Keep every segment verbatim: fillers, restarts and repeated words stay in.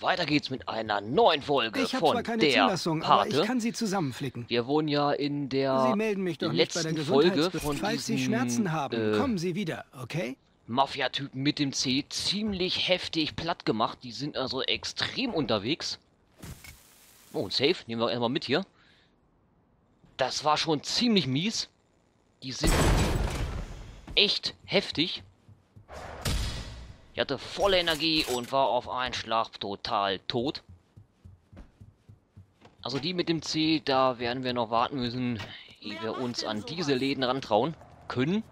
Weiter geht's mit einer neuen Folge ich hab von zwar keine der Zulassung, Pate. Aber ich kann sie zusammenflicken. Wir wohnen ja in der letzten Folge von falls diesen, Sie Schmerzen haben, äh, kommen Sie wieder, okay? Mafia-Typen mit dem C ziemlich heftig platt gemacht. Die sind also extrem unterwegs. Oh, ein Safe nehmen wir erstmal mit hier. Das war schon ziemlich mies. Die sind echt heftig. Ich hatte volle Energie und war auf einen Schlag total tot. Also die mit dem C, da werden wir noch warten müssen, ehe wir uns an diese Läden rantrauen können.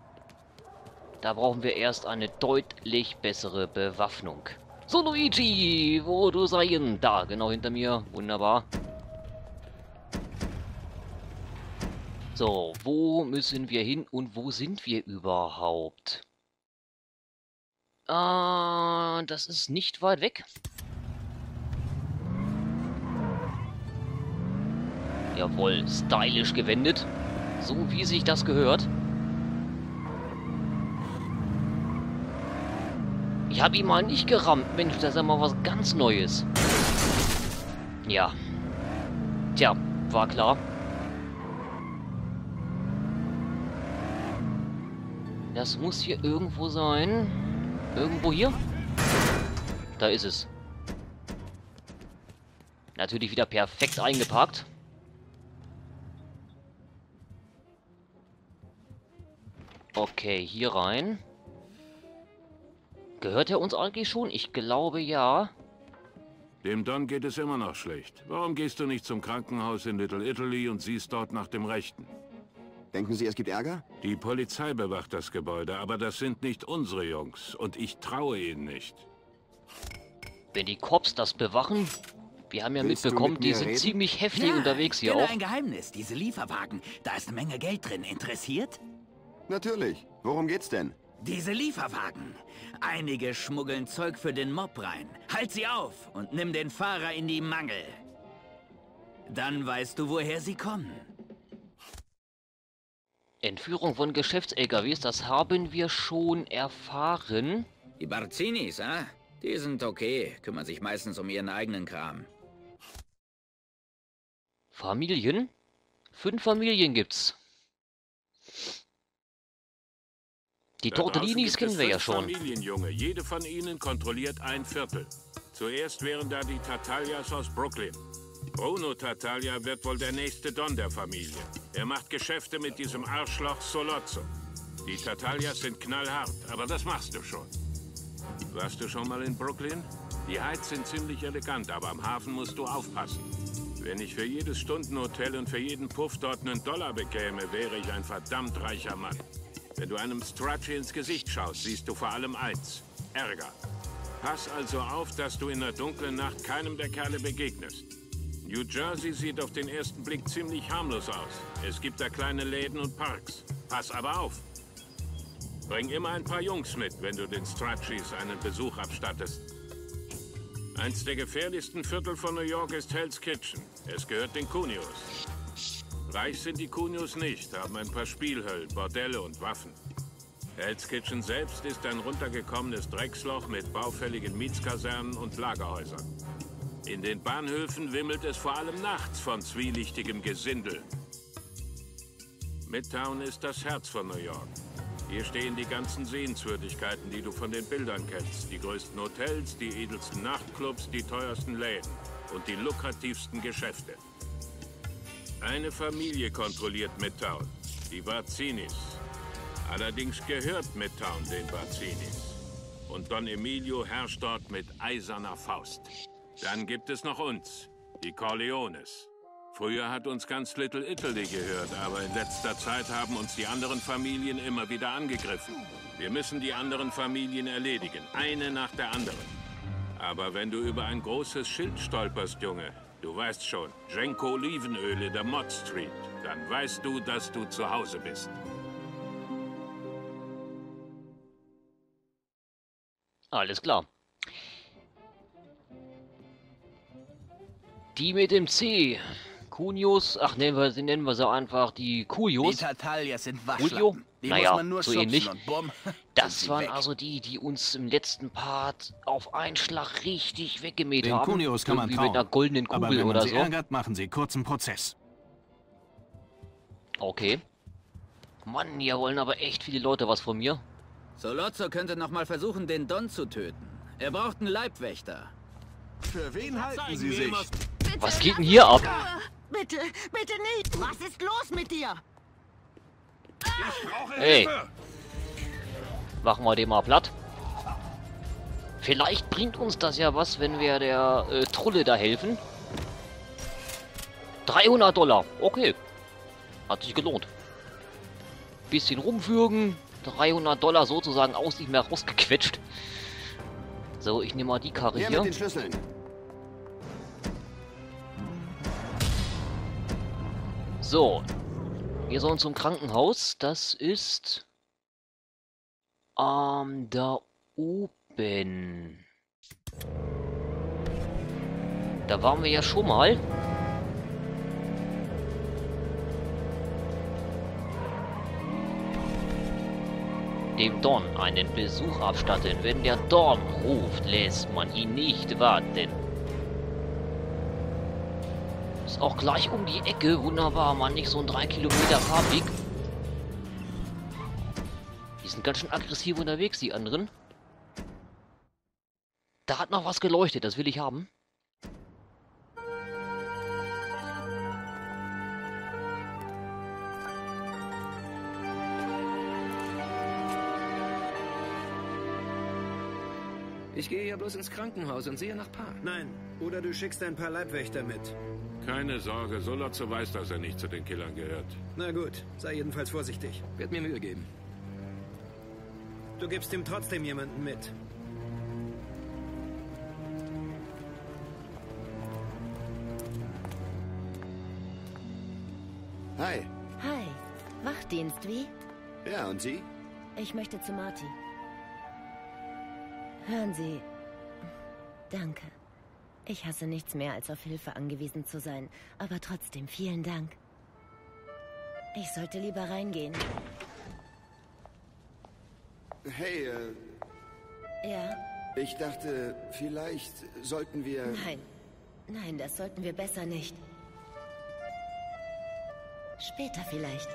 Da brauchen wir erst eine deutlich bessere Bewaffnung. So, Luigi, wo du seien? Da, genau hinter mir. Wunderbar. So, wo müssen wir hin und wo sind wir überhaupt? Ah, uh, das ist nicht weit weg. Jawohl, stylisch gewendet. So wie sich das gehört. Ich habe ihn mal nicht gerammt. Mensch, das ist ja mal was ganz Neues. Ja. Tja, war klar. Das muss hier irgendwo sein. Irgendwo hier? Da ist es. Natürlich wieder perfekt eingeparkt. Okay, hier rein. Gehört er uns eigentlich schon? Ich glaube ja. Dem Don geht es immer noch schlecht. Warum gehst du nicht zum Krankenhaus in Little Italy und siehst dort nach dem Rechten? Denken Sie, es gibt Ärger? Die Polizei bewacht das Gebäude, aber das sind nicht unsere Jungs. Und ich traue ihnen nicht. Wenn die Cops das bewachen... Wir haben ja Willst mitbekommen, mit die sind reden? ziemlich heftig ja, unterwegs hier auch. Ein Geheimnis, diese Lieferwagen. Da ist eine Menge Geld drin. Interessiert? Natürlich. Worum geht's denn? Diese Lieferwagen. Einige schmuggeln Zeug für den Mob rein. Halt sie auf und nimm den Fahrer in die Mangel. Dann weißt du, woher sie kommen. Entführung von Geschäfts-L K Ws, das haben wir schon erfahren. Die Barzinis, ah? Die sind okay, kümmern sich meistens um ihren eigenen Kram. Familien? Fünf Familien gibt's. Die Tortellinis kennen wir ja schon. Familienjunge, jede von ihnen kontrolliert ein Viertel. Zuerst wären da die Tattaglias aus Brooklyn. Bruno Tattaglia wird wohl der nächste Don der Familie. Er macht Geschäfte mit diesem Arschloch Sollozzo. Die Tattaglias sind knallhart, aber das machst du schon. Warst du schon mal in Brooklyn? Die Heights sind ziemlich elegant, aber am Hafen musst du aufpassen. Wenn ich für jedes Stundenhotel und für jeden Puff dort einen Dollar bekäme, wäre ich ein verdammt reicher Mann. Wenn du einem Stracci ins Gesicht schaust, siehst du vor allem eins: Ärger. Pass also auf, dass du in der dunklen Nacht keinem der Kerle begegnest. New Jersey sieht auf den ersten Blick ziemlich harmlos aus. Es gibt da kleine Läden und Parks. Pass aber auf. Bring immer ein paar Jungs mit, wenn du den Straccis einen Besuch abstattest. Eins der gefährlichsten Viertel von New York ist Hell's Kitchen. Es gehört den Cuneos. Reich sind die Cuneos nicht, haben ein paar Spielhöllen, Bordelle und Waffen. Hell's Kitchen selbst ist ein runtergekommenes Drecksloch mit baufälligen Mietskasernen und Lagerhäusern. In den Bahnhöfen wimmelt es vor allem nachts von zwielichtigem Gesindel. Midtown ist das Herz von New York. Hier stehen die ganzen Sehenswürdigkeiten, die du von den Bildern kennst. Die größten Hotels, die edelsten Nachtclubs, die teuersten Läden und die lukrativsten Geschäfte. Eine Familie kontrolliert Midtown, die Barzinis. Allerdings gehört Midtown den Barzinis. Und Don Emilio herrscht dort mit eiserner Faust. Dann gibt es noch uns, die Corleones. Früher hat uns ganz Little Italy gehört, aber in letzter Zeit haben uns die anderen Familien immer wieder angegriffen. Wir müssen die anderen Familien erledigen, eine nach der anderen. Aber wenn du über ein großes Schild stolperst, Junge, du weißt schon, Genco Olivenöl in der Mott Street, dann weißt du, dass du zu Hause bist. Alles klar. Die mit dem C. Cunios. Ach, nennen wir, nennen wir sie einfach die Cunios. Die Tattaglias sind Waschlappen. Naja, so ähnlich. Das waren also die, die uns im letzten Part auf einen Schlag richtig weggemäht haben. Den Cuneos kann man trauen, mit einer goldenen Kugel, aber wenn man sie ärgert, machen sie kurzen Prozess. Okay. Mann, hier wollen aber echt viele Leute was von mir. Sollozzo könnte nochmal versuchen, den Don zu töten. Er braucht einen Leibwächter. Für wen halten Sie sich? Was geht denn hier ab? Bitte, bitte nicht! Was ist los mit dir? Ich brauche Hilfe. Hey. Machen wir den mal platt. Vielleicht bringt uns das ja was, wenn wir der äh, Trulle da helfen. dreihundert Dollar. Okay. Hat sich gelohnt. Bisschen rumfügen. dreihundert Dollar sozusagen aus nicht mehr rausgequetscht. So, ich nehme mal die Karre hier. Mit den Schlüsseln. So. Wir sollen zum Krankenhaus. Das ist ähm, da oben. Da waren wir ja schon mal. Dem Don einen Besuch abstatten. Wenn der Don ruft, lässt man ihn nicht warten. Ist auch gleich um die Ecke. Wunderbar, man. Nicht so ein drei Kilometer Fahrweg. Die sind ganz schön aggressiv unterwegs, die anderen. Da hat noch was geleuchtet. Das will ich haben. Ich gehe ja bloß ins Krankenhaus und sehe nach Paar. Nein, oder du schickst ein paar Leibwächter mit. Keine Sorge, Sollozzo weiß, dass er nicht zu den Killern gehört. Na gut, sei jedenfalls vorsichtig. Wird mir Mühe geben. Du gibst ihm trotzdem jemanden mit. Hi. Hi. Wachdienst, wie? Ja, und Sie? Ich möchte zu Marty. Hören Sie, danke. Ich hasse nichts mehr, als auf Hilfe angewiesen zu sein. Aber trotzdem, vielen Dank. Ich sollte lieber reingehen. Hey, äh... Ja? Ich dachte, vielleicht sollten wir... Nein, nein, das sollten wir besser nicht. Später vielleicht.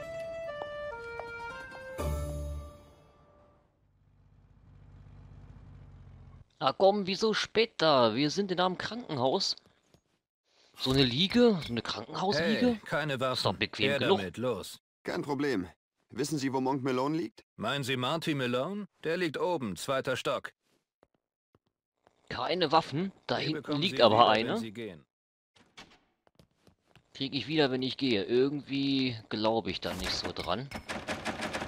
Na komm, wieso später? Wir sind in einem Krankenhaus. So eine Liege? So eine Krankenhausliege? Hey, keine Waffen. Ist doch bequem genug. Los. Kein Problem. Wissen Sie, wo Monk Melone liegt? Meinen Sie Marty Melone? Der liegt oben, zweiter Stock. Keine Waffen. Da die hinten liegt Sie aber wieder, eine. Kriege ich wieder, wenn ich gehe. Irgendwie glaube ich da nicht so dran.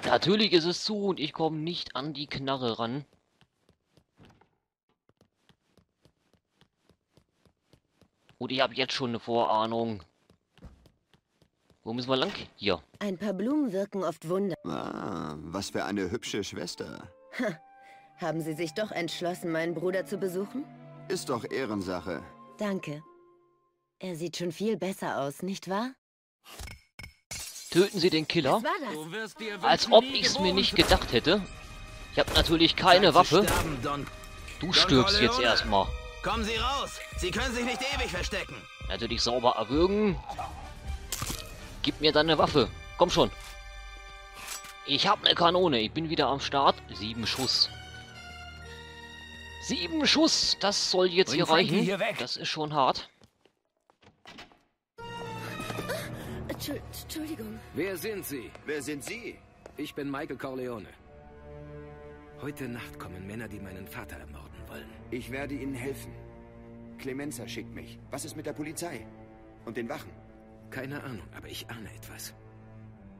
Natürlich ist es zu und ich komme nicht an die Knarre ran. Und ich habe jetzt schon eine Vorahnung. Wo müssen wir lang? Hier. Ein paar Blumen wirken oft Wunder. Ah, was für eine hübsche Schwester. Ha. Haben Sie sich doch entschlossen, meinen Bruder zu besuchen? Ist doch Ehrensache. Danke. Er sieht schon viel besser aus, nicht wahr? Töten Sie den Killer? Was war das? Als ob ich es mir nicht gedacht hätte. Ich habe natürlich keine Waffe. Du stirbst jetzt erstmal. Kommen Sie raus! Sie können sich nicht ewig verstecken! Natürlich sauber erwürgen. Gib mir deine Waffe. Komm schon. Ich habe eine Kanone. Ich bin wieder am Start. Sieben Schuss. Sieben Schuss! Das soll jetzt hier reichen. Das ist schon hart. Entschuldigung. Wer sind Sie? Wer sind Sie? Ich bin Michael Corleone. Heute Nacht kommen Männer, die meinen Vater ermorden. Ich werde Ihnen helfen. Clemenza schickt mich. Was ist mit der Polizei? Und den Wachen? Keine Ahnung, aber ich ahne etwas.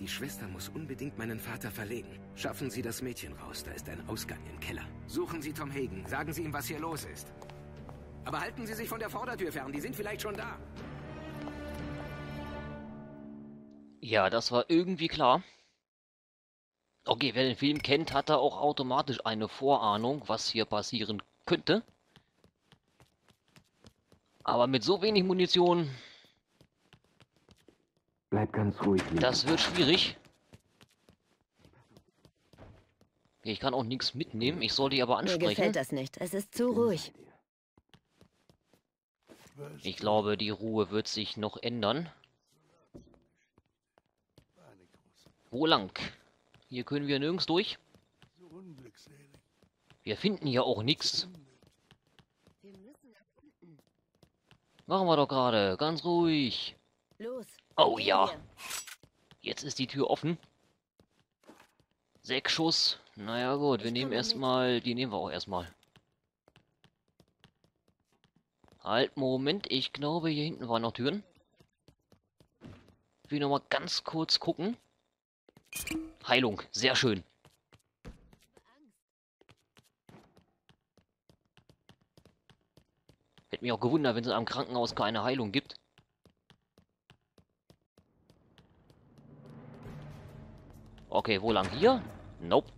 Die Schwester muss unbedingt meinen Vater verlegen. Schaffen Sie das Mädchen raus, da ist ein Ausgang im Keller. Suchen Sie Tom Hagen, sagen Sie ihm, was hier los ist. Aber halten Sie sich von der Vordertür fern, die sind vielleicht schon da. Ja, das war irgendwie klar. Okay, wer den Film kennt, hat da auch automatisch eine Vorahnung, was hier passieren kann. Könnte. Aber mit so wenig Munition. Bleib ganz ruhig. Das wird schwierig. Ich kann auch nichts mitnehmen, ich soll die aber ansprechen. Mir gefällt das nicht, es ist zu ruhig. Ich glaube, die Ruhe wird sich noch ändern. Wo lang? Hier können wir nirgends durch. Wir finden hier auch nichts. Machen wir doch gerade, ganz ruhig. Los. Oh ja. Jetzt ist die Tür offen. Sechs Schuss. Naja gut, wir nehmen erstmal... Die nehmen wir auch erstmal. Halt, Moment. Ich glaube, hier hinten waren noch Türen. Ich will nochmal ganz kurz gucken. Heilung. Sehr schön. Hätte mich auch gewundert, wenn es am Krankenhaus keine Heilung gibt. Okay, wo lang? Hier? Nope.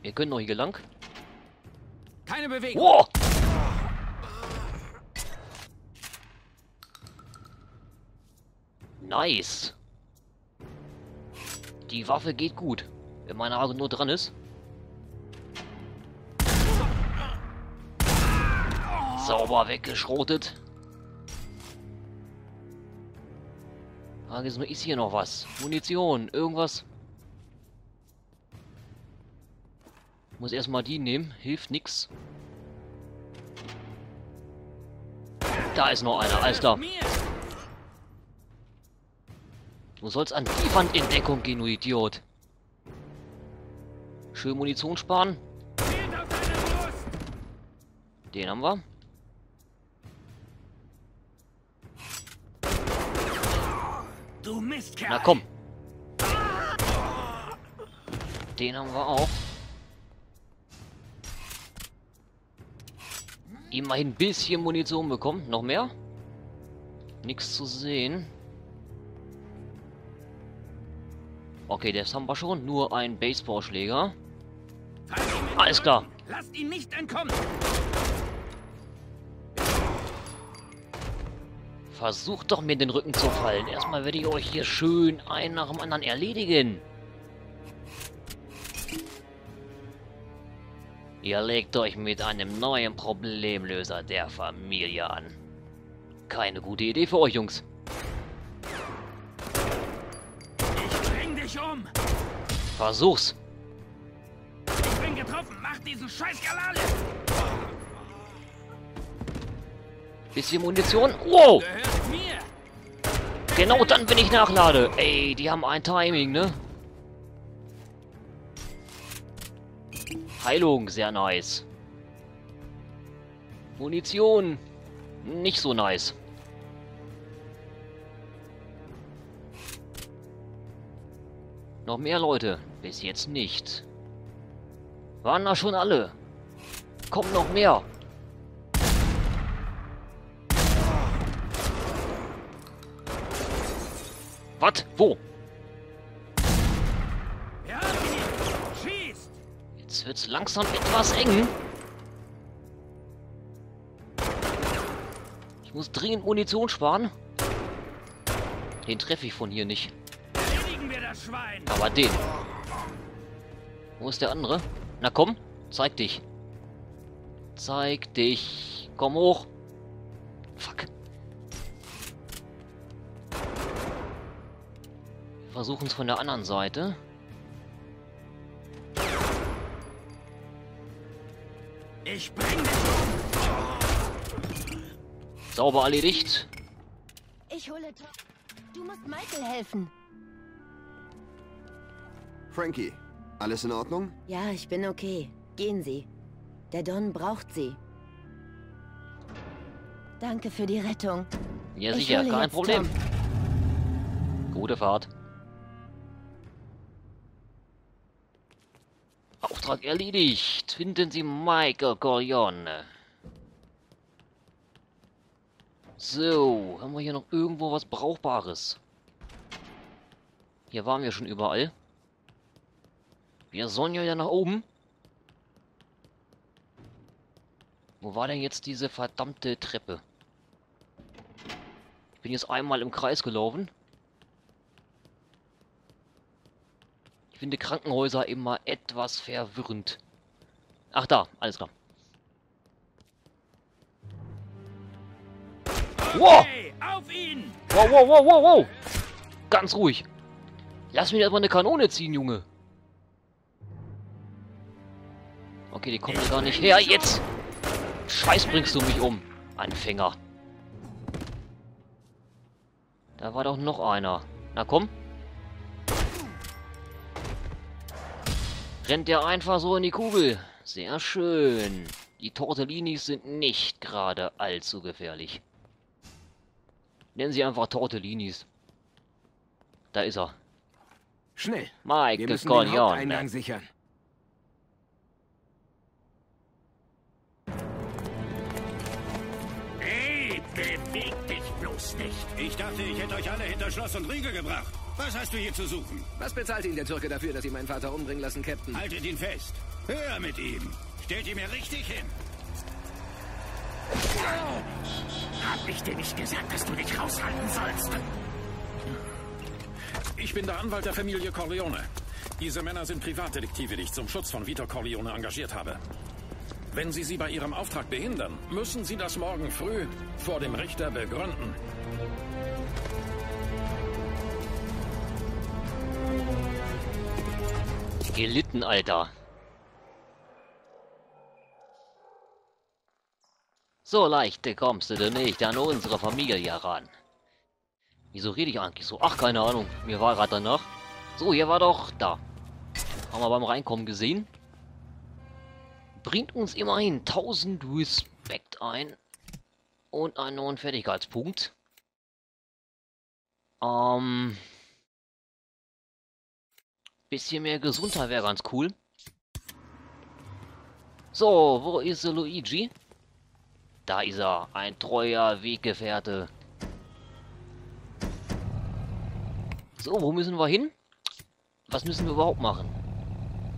Wir können noch hier lang. Keine Bewegung. Oh! Nice. Die Waffe geht gut, wenn meine Haare nur dran ist. Sauber weggeschrotet. Frage ist nur, ist hier noch was? Munition, irgendwas? Muss erstmal die nehmen, hilft nix. Da ist noch einer, alles klar. Du sollst an die Wand in Deckung gehen, du Idiot. Schön Munition sparen. Den haben wir. Du Mistkerl. Na komm. Den haben wir auch. Immerhin ein bisschen Munition bekommen. Noch mehr? Nichts zu sehen. Okay, das haben wir schon. Nur ein Baseballschläger. Alles klar. Lasst ihn nicht entkommen. Versucht doch, mir den Rücken zu fallen. Erstmal werde ich euch hier schön einen nach dem anderen erledigen. Ihr legt euch mit einem neuen Problemlöser der Familie an. Keine gute Idee für euch, Jungs. Ich bring dich um. Versuch's. Ich bin getroffen. Mach diesen Scheiß Galale. Bisschen Munition. Wow. Genau dann, wenn ich nachlade. Ey, die haben ein Timing, ne? Heilung, sehr nice. Munition, nicht so nice. Noch mehr Leute, bis jetzt nicht. Waren da schon alle? Kommt noch mehr. Was? Wo? Jetzt wird's langsam etwas eng. Ich muss dringend Munition sparen. Den treffe ich von hier nicht. Aber den. Wo ist der andere? Na komm, zeig dich. Zeig dich. Komm hoch. Fuck. Wir versuchen es von der anderen Seite. Ich bring dich um. Sauber erledigt. Ich hole Tom. Du musst Michael helfen. Frankie, alles in Ordnung? Ja, ich bin okay. Gehen Sie. Der Don braucht Sie. Danke für die Rettung. Ja, sicher, kein Problem. Tom. Gute Fahrt. Auftrag erledigt. Finden Sie Michael Corleone. So, haben wir hier noch irgendwo was Brauchbares? Hier waren wir schon überall. Wir sollen ja nach oben. Wo war denn jetzt diese verdammte Treppe? Ich bin jetzt einmal im Kreis gelaufen. Ich finde Krankenhäuser immer etwas verwirrend. Ach da, alles klar. Wow! Auf ihn! Wow, wow, wow, wow, wow! Ganz ruhig. Lass mich erstmal eine Kanone ziehen, Junge. Okay, die kommen gar nicht her. Jetzt! Scheiß bringst du mich um, Anfänger. Da war doch noch einer. Na komm. Rennt der einfach so in die Kugel. Sehr schön. Die Tortellinis sind nicht gerade allzu gefährlich. Nennen sie einfach Tortellinis. Da ist er. Schnell. Michael Corleone. Wir müssen den Eingang sichern. Hey, beweg dich bloß nicht. Ich dachte, ich hätte euch alle hinter Schloss und Riegel gebracht. Was hast du hier zu suchen? Was bezahlt ihn der Türke dafür, dass sie meinen Vater umbringen lassen, Captain? Haltet ihn fest. Hör mit ihm. Stellt ihn mir richtig hin. Oh. Hab ich dir nicht gesagt, dass du dich raushalten sollst? Ich bin der Anwalt der Familie Corleone. Diese Männer sind Privatdetektive, die ich zum Schutz von Vito Corleone engagiert habe. Wenn Sie sie bei Ihrem Auftrag behindern, müssen Sie das morgen früh vor dem Richter begründen. Gelitten, Alter. So leicht kommst du denn nicht an unsere Familie ran. Wieso rede ich eigentlich so? Ach, keine Ahnung. Mir war gerade danach. So, hier war doch da. Haben wir beim Reinkommen gesehen. Bringt uns immerhin tausend Respekt ein. Und einen neuen Fertigkeitspunkt. Ähm... Bisschen mehr Gesundheit wäre ganz cool. So, wo ist der Luigi? Da ist er, ein treuer Weggefährte. So, wo müssen wir hin? Was müssen wir überhaupt machen?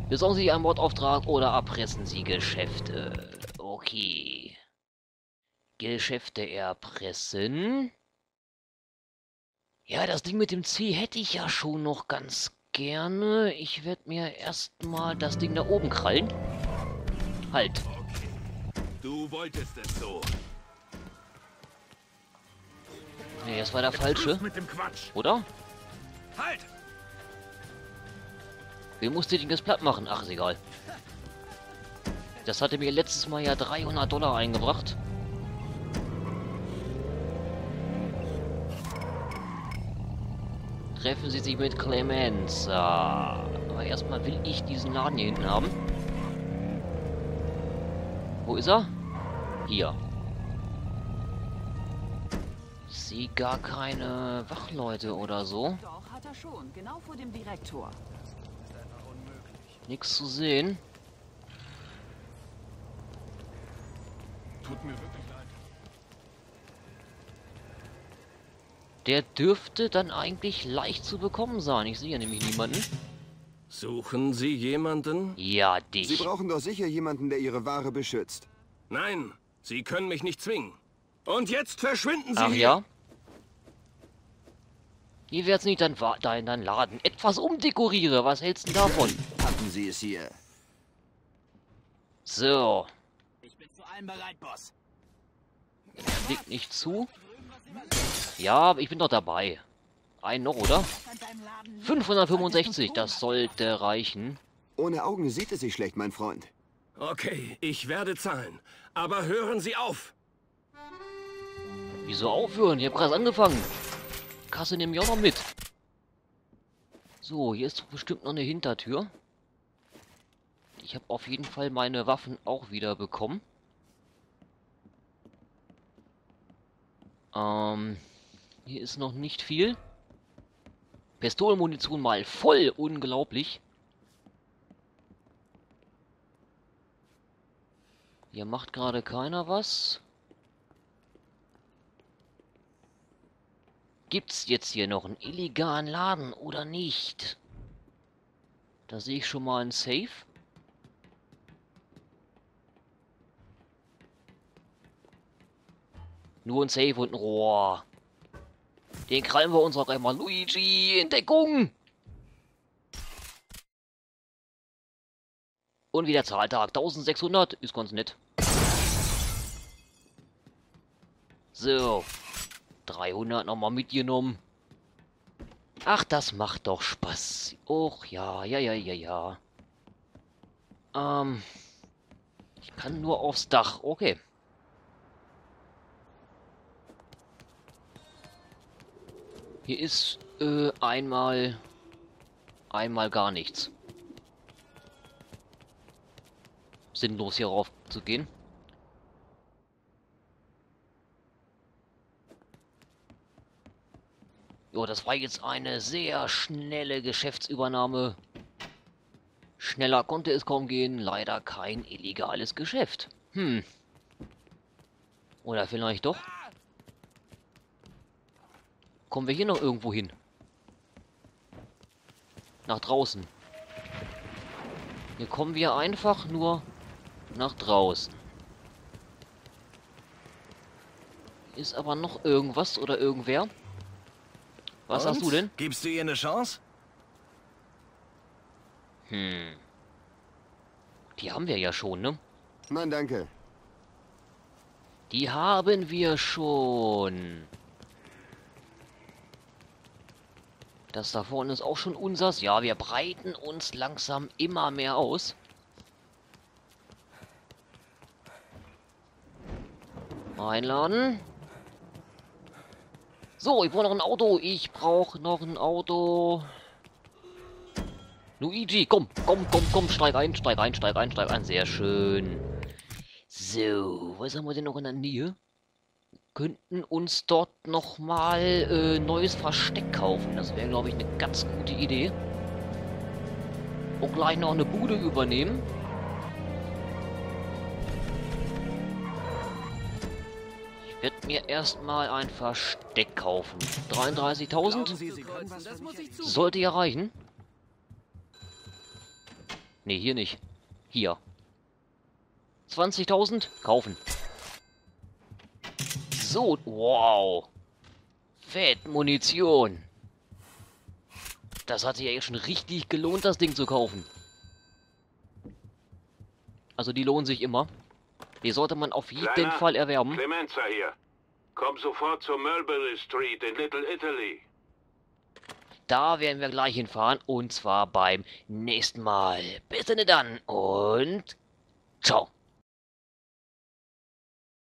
Besorgen Sie einen Mordauftrag oder erpressen Sie Geschäfte. Okay. Geschäfte erpressen. Ja, das Ding mit dem C hätte ich ja schon noch ganz gerne. Ich werde mir erstmal das Ding da oben krallen. Halt. Du wolltest es so. Nee, das war der falsche. Mit dem Quatsch. Oder? Halt! Wer musste den jetzt platt machen? Ach, ist egal. Das hatte mir letztes Mal ja dreihundert Dollar eingebracht. Treffen Sie sich mit Clemenza. Aber erstmal will ich diesen Laden hier hinten haben. Wo ist er? Hier. Ich sehe gar keine Wachleute oder so. Doch, hat er schon. Genau vor dem Direktor. Nichts zu sehen. Tut mir wirklich leid. Der dürfte dann eigentlich leicht zu bekommen sein. Ich sehe ja nämlich niemanden. Suchen Sie jemanden? Ja, dich. Sie brauchen doch sicher jemanden, der Ihre Ware beschützt. Nein, Sie können mich nicht zwingen. Und jetzt verschwinden Sie! Ach ja? Hier wird's nicht dein, dein, dein Laden. Etwas umdekoriere. Was hältst du davon? Hatten Sie es hier. So. Ich bin zu allem bereit, Boss. Klickt nicht zu. Ja, ich bin doch dabei. Ein noch, oder? fünfhundertfünfundsechzig, das sollte reichen. Ohne Augen sieht es sich schlecht, mein Freund. Okay, ich werde zahlen. Aber hören Sie auf! Wieso aufhören? Ich habe gerade angefangen. Kasse nehme ich auch noch mit. So, hier ist bestimmt noch eine Hintertür. Ich habe auf jeden Fall meine Waffen auch wieder bekommen. Ähm, hier ist noch nicht viel. Pistolenmunition mal voll, unglaublich. Hier macht gerade keiner was. Gibt's jetzt hier noch einen illegalen Laden oder nicht? Da sehe ich schon mal einen Safe. Nur ein Safe und ein Rohr. Den krallen wir uns auch einmal. Luigi, in Deckung! Und wieder Zahltag. eintausendsechshundert ist ganz nett. So. dreihundert nochmal mitgenommen. Ach, das macht doch Spaß. Och ja, ja, ja, ja, ja. Ähm. Ich kann nur aufs Dach. Okay. Hier ist äh, einmal... Einmal gar nichts. Sinnlos hier rauf zu gehen. Jo, das war jetzt eine sehr schnelle Geschäftsübernahme. Schneller konnte es kaum gehen. Leider kein illegales Geschäft. Hm. Oder vielleicht doch? Kommen wir hier noch irgendwo hin? Nach draußen. Hier kommen wir einfach nur nach draußen. Ist aber noch irgendwas oder irgendwer? Was hast du denn? Gibst du ihr eine Chance? Hm. Die haben wir ja schon, ne? Nein, danke. Die haben wir schon. Das da vorne ist auch schon unsers. Ja, wir breiten uns langsam immer mehr aus. Einladen. So, ich brauche noch ein Auto. Ich brauche noch ein Auto. Luigi, komm, komm, komm, komm. Steig ein, steig ein, steig ein, steig ein. Sehr schön. So, was haben wir denn noch in der Nähe? Könnten uns dort nochmal äh, neues Versteck kaufen. Das wäre, glaube ich, eine ganz gute Idee. Und gleich noch eine Bude übernehmen. Ich werde mir erstmal ein Versteck kaufen. dreiunddreißigtausend. Sollte ja reichen. Ne, hier nicht. Hier. zwanzigtausend. Kaufen. So, wow. Fett Munition. Das hat sich ja schon richtig gelohnt, das Ding zu kaufen. Also die lohnen sich immer. Die sollte man auf jeden Kleiner, Fall erwerben. Clemenza hier. Komm sofort zur Mulberry Street in Little Italy. Da werden wir gleich hinfahren und zwar beim nächsten Mal. Bis dann und ciao.